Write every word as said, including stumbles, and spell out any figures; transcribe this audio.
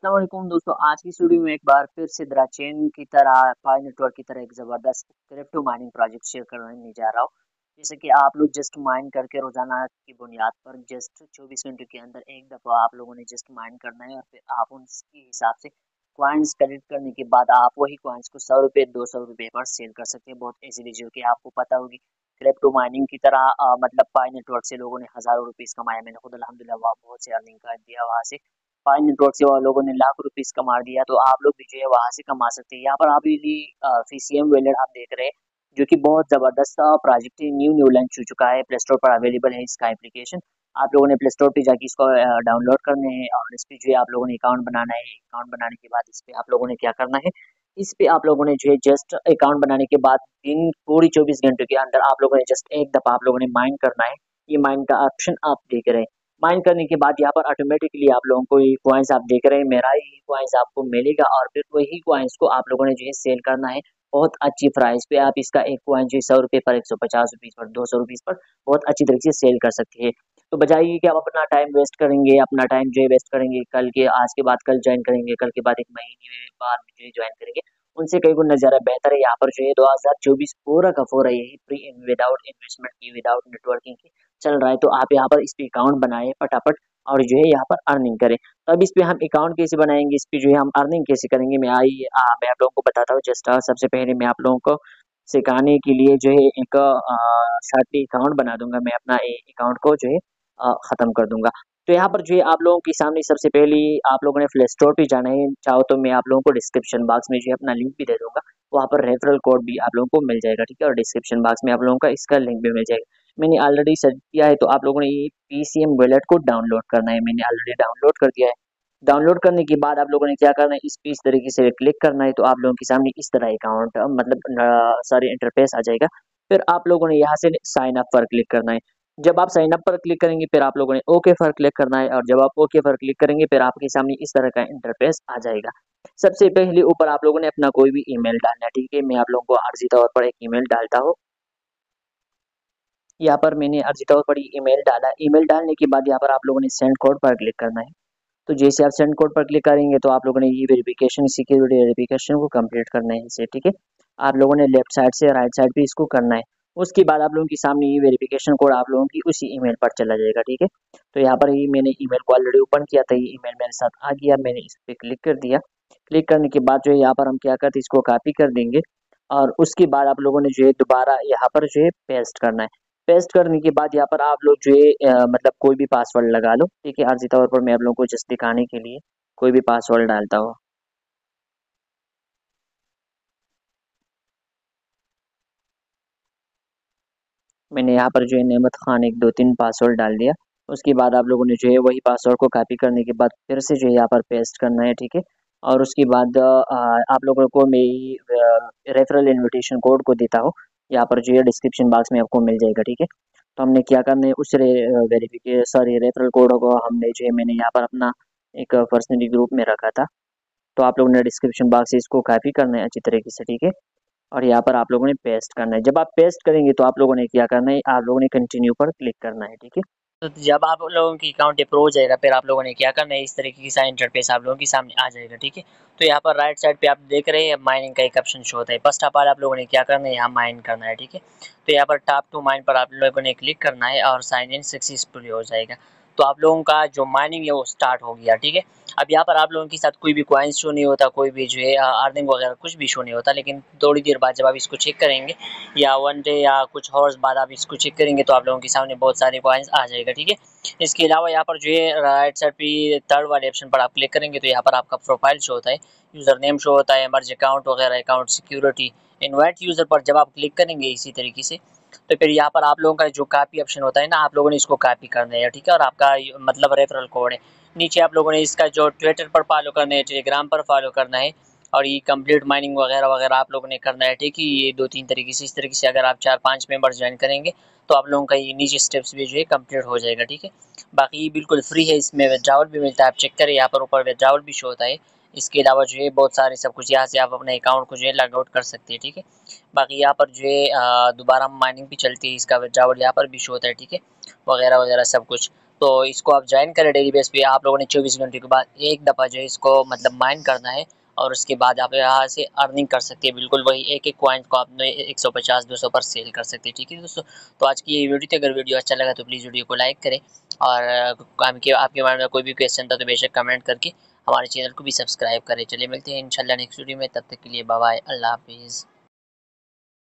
अस्सलाम वालेकुम दोस्तों, आज की स्टूडियो में एक बार फिर से दराचेन की तरह पाई नेटवर्क की तरह एक ज़बरदस्त क्रिप्टो माइनिंग प्रोजेक्ट शेयर करने जा रहा हूँ। जैसे कि आप लोग जस्ट माइन करके रोज़ाना की बुनियाद पर जस्ट चौबीस घंटे के अंदर एक दफ़ा आप लोगों ने जस्ट माइन करना है और फिर आप उनके हिसाब से कॉइन्स कलेक्ट करने के बाद आप वही कॉइन्स को सौ रुपये दो सौ रुपये पर सेल कर सकते हैं बहुत ईजिली, जो कि आपको पता होगी क्रिप्टो माइनिंग की तरह आ, मतलब पाई नेटवर्क से लोगों ने हज़ारों रुपीज़ कमाया। मैंने खुद अलहमदिल्ला वहाँ बहुत से अर्निंग कर दिया, वहाँ से पाई नेटवर्क से लोगों ने लाख रुपीज़ कमा दिया। तो आप लोग भी जो है वहाँ से कमा सकते हैं। यहाँ पर आप पीसीएम वॉलेट आप देख रहे हैं, जो कि बहुत ज़बरदस्त प्रोजेक्ट है, न्यू न्यू लॉन्च हो चुका है, प्ले स्टोर पर अवेलेबल है इसका एप्लीकेशन। आप लोगों ने प्ले स्टोर पर जाके इसको डाउनलोड करना है और इस पर जो है आप लोगों ने अकाउंट बनाना है। अकाउंट बनाने के बाद इस पर आप लोगों ने क्या करना है, इस पे आप लोगों ने जो है जस्ट अकाउंट बनाने के बाद दिन पूरी चौबीस घंटे के अंदर आप लोगों ने जस्ट एक दफ़ा आप लोगों ने माइन करना है। ये माइन का ऑप्शन आप देख रहे हैं। माइन करने के बाद यहाँ पर ऑटोमेटिकली आप लोगों को ये कॉइन्स आप देख रहे हैं, मेरा ये कॉइन्स आपको मिलेगा और फिर वही कॉइन्स को आप लोगों ने जो है सेल करना है बहुत अच्छी प्राइस पे। आप इसका एक कॉइन जो है सौ रुपये पर, एक सौ पचास रुपीज़ पर, दो सौ रुपीज़ पर बहुत अच्छी तरीके से सेल कर सकते हैं। तो बजाय कि आप अपना टाइम वेस्ट करेंगे, अपना टाइम जो है वेस्ट करेंगे, कल के आज के बाद कल ज्वाइन करेंगे, कल के बाद एक महीने बाद जो है ज्वाइन करेंगे, उनसे कई गुना नज़ारा बेहतर है। यहाँ पर जो है दो हज़ार चौबीस पूरा का पूरा यही प्री विदाउट इन्वेस्टमेंट की, विदाउट नेटवर्किंग की चल रहा है। तो आप यहाँ पर इस पर अकाउंट बनाए फटाफट और जो है यहाँ पर अर्निंग करें। तो अब इस पर हम अकाउंट कैसे बनाएंगे, इस पर जो है हम अर्निंग कैसे करेंगे, मैं आई आ, मैं आप लोगों को बताता हूँ। जस्ट सबसे पहले मैं आप लोगों को सिखाने के लिए जो है एक शार्टली अकाउंट बना दूंगा, मैं अपना अकाउंट को जो है ख़त्म कर दूंगा। तो यहाँ पर जो है आप लोगों के सामने सबसे पहले आप लोगों ने प्ले स्टोर पर जाना है। चाहो तो मैं आप लोगों को डिस्क्रिप्शन बॉक्स में जो है अपना लिंक भी दे दूँगा, वहाँ पर रेफरल कोड भी आप लोगों को मिल जाएगा, ठीक है, और डिस्क्रिप्शन बॉक्स में आप लोगों का इसका लिंक भी मिल जाएगा। मैंने ऑलरेडी सर्च किया है, तो आप लोगों ने ये पीसीएम वॉलेट को डाउनलोड करना है। मैंने ऑलरेडी डाउनलोड कर दिया है। डाउनलोड करने के बाद आप लोगों ने क्या करना है, इस पे इस तरीके से क्लिक करना है। तो आप लोगों के सामने इस तरह अकाउंट मतलब सारे इंटरफेस आ जाएगा। फिर आप लोगों ने यहाँ से साइन अप पर क्लिक करना है। जब आप साइन अप पर क्लिक करेंगे फिर आप लोगों ने ओके पर क्लिक करना है, और जब आप ओके पर क्लिक करेंगे फिर आपके सामने इस तरह का इंटरफेस आ जाएगा। सबसे पहले ऊपर आप लोगों ने अपना कोई भी ईमेल डालना है, ठीक है। मैं आप लोगों को अर्जी तौर पर एक ईमेल डालता हूँ। यहाँ पर मैंने अर्जी तौर पर ईमेल डाला। ईमेल डालने के बाद यहाँ पर आप लोगों ने सेंड कोड पर क्लिक करना है। तो जैसे आप सेंड कोड पर क्लिक करेंगे तो आप लोगों ने ये वेरिफिकेशन, सिक्योरिटी वेरिफिकेशन को कंप्लीट करना है इसे, ठीक है। आप लोगों ने लेफ्ट साइड से राइट साइड पे इसको करना है। उसके बाद आप लोगों के सामने ये वेरिफिकेशन कोड आप लोगों की उसी ईमेल पर चला जाएगा, ठीक है। तो यहाँ पर ही मैंने ईमेल को ऑलरेडी ओपन किया था, ये ईमेल मेरे साथ आ गया, मैंने इस पर क्लिक कर दिया। क्लिक करने के बाद जो है यहाँ पर हम क्या करते हैं, इसको कॉपी कर देंगे और उसके बाद आप लोगों ने जो है दोबारा यहाँ पर जो है पेस्ट करना है। पेस्ट करने के बाद यहाँ पर आप लोग जो है मतलब कोई भी पासवर्ड लगा लो, ठीक है। अर्जी तौर पर मैं आप लोगों को जस्ट दिखाने के लिए कोई भी पासवर्ड डालता हूँ। मैंने यहाँ पर जो है नेमत खान एक दो तीन पासवर्ड डाल दिया। उसके बाद आप लोगों ने जो है वही पासवर्ड को कॉपी करने के बाद फिर से जो है यहाँ पर पेस्ट करना है, ठीक है। और उसके बाद आप लोगों को मेरी रेफरल इन्विटेशन कोड को देता हूँ, यहाँ पर जो है डिस्क्रिप्शन बॉक्स में आपको मिल जाएगा, ठीक है। तो हमने क्या करना है, उस वेरिफिकेशन सॉरी रेफरल कोड को हमने जो है मैंने यहाँ पर अपना एक पर्सनली ग्रुप में रखा था। तो आप लोगों ने डिस्क्रिप्शन बॉक्स से इसको कॉपी करना है अच्छी तरीके से, ठीक है, और यहाँ पर आप लोगों ने पेस्ट करना है। जब आप पेस्ट करेंगे तो आप लोगों ने क्या करना है, आप लोगों ने कंटिन्यू पर क्लिक करना है, ठीक है। तो जब आप लोगों की अकाउंट अप्रूव हो जाएगा फिर आप लोगों ने क्या करना है, इस तरीके की सारा इंटरफेस आप लोगों के सामने आ जाएगा, ठीक है। तो यहाँ पर राइट साइड पे आप देख रहे हैं माइनिंग का एक ऑप्शन शो होता है। फर्स्ट ऑफ ऑल आप लोगों ने क्या करना है, यहाँ माइन करना है, ठीक है। तो यहाँ पर टॉप टू माइन पर आप लोगों ने क्लिक करना है और साइन इन सक्सेसफुली हो जाएगा। तो आप लोगों का जो माइनिंग है वो स्टार्ट हो गया, ठीक है। अब यहाँ पर आप लोगों के साथ कोई भी कॉइन्स शो नहीं होता, कोई भी जो है अर्निंग वगैरह कुछ भी शो नहीं होता, लेकिन थोड़ी देर बाद जब आप इसको चेक करेंगे या वन डे या कुछ हॉर्स बाद आप इसको चेक करेंगे तो आप लोगों के सामने बहुत सारे कॉइन्स आ जाएगा, ठीक है। इसके अलावा यहाँ पर जो है राइट साइड पे थर्ड वाले ऑप्शन पर आप क्लिक करेंगे तो यहाँ पर आपका प्रोफाइल शो होता है, यूज़र नेम शो होता है, मर्ज अकाउंट वगैरह, अकाउंट सिक्योरिटी, इन्वाइट यूज़र पर जब आप क्लिक करेंगे इसी तरीके से तो फिर यहाँ पर आप लोगों का जो कॉपी ऑप्शन होता है ना, आप लोगों ने इसको कॉपी करना है, ठीक है। और आपका मतलब रेफरल कोड है, नीचे आप लोगों ने इसका जो ट्विटर पर फॉलो करना है, टेलीग्राम पर फॉलो करना है, और ये कंप्लीट माइनिंग वगैरह वगैरह आप लोगों ने करना है, ठीक है। ये दो तीन तरीके से, इस तरीके से अगर आप चार पाँच मेंबर ज्वाइन करेंगे तो आप लोगों का ये नीचे स्टेप्स भी जो है कंप्लीट हो जाएगा, ठीक है। बाकी ये बिल्कुल फ्री है, इसमें विड्रावल भी मिलता है, आप चेक करें यहाँ पर ऊपर विड्रावल भी शो होता है। इसके अलावा जो है बहुत सारे सब कुछ यहाँ से आप अपने अकाउंट को जो है लॉग आउट कर सकते हैं, ठीक है। बाकी यहाँ पर जो है दोबारा माइनिंग भी चलती है, इसका विड्रावल यहाँ पर भी शो होता है, ठीक है, वगैरह वगैरह सब कुछ। तो इसको आप ज्वाइन करें डेली बेस पे। आप लोगों ने चौबीस घंटे के बाद एक दफ़ा जो है इसको मतलब माइंड करना है और उसके बाद आप यहाँ से अर्निंग कर सकते हैं। बिल्कुल वही एक एक कॉइन को आपने एक सौ पचास दो सौ पर सेल कर सकते हैं। ठीक है दोस्तों, तो आज की ये वीडियो थी। अगर वीडियो अच्छा लगा तो प्लीज़ वीडियो को लाइक करें और आपके आपके बारे में कोई भी क्वेश्चन था तो बेशक कमेंट करके हमारे चैनल को भी सब्सक्राइब करें। चलिए मिलते हैं इंशाल्लाह नेक्स्ट वीडियो में, तब तक के लिए बाय बाय, अल्लाह हाफिज़।